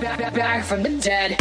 back from the dead.